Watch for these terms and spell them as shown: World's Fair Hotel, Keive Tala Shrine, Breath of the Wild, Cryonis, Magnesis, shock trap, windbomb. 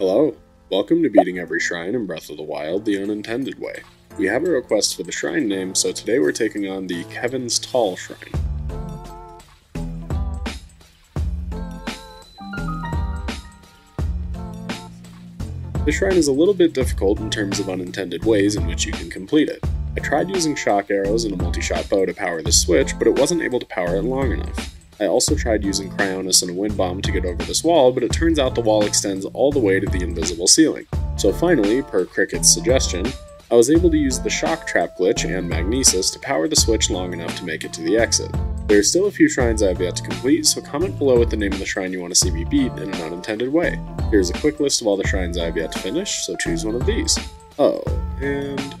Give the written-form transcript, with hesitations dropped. Hello, welcome to beating every shrine in Breath of the Wild the unintended way. We have a request for the shrine name, so today we're taking on the Keive Tala Shrine. The shrine is a little bit difficult in terms of unintended ways in which you can complete it. I tried using shock arrows and a multi-shot bow to power the switch, but it wasn't able to power it long enough. I also tried using Cryonis and a wind bomb to get over this wall, but it turns out the wall extends all the way to the invisible ceiling. So finally, per Cricket's suggestion, I was able to use the shock trap glitch and magnesis to power the switch long enough to make it to the exit. There are still a few shrines I have yet to complete, so comment below with the name of the shrine you want to see me beat in an unintended way. Here's a quick list of all the shrines I have yet to finish, so choose one of these. Oh, and...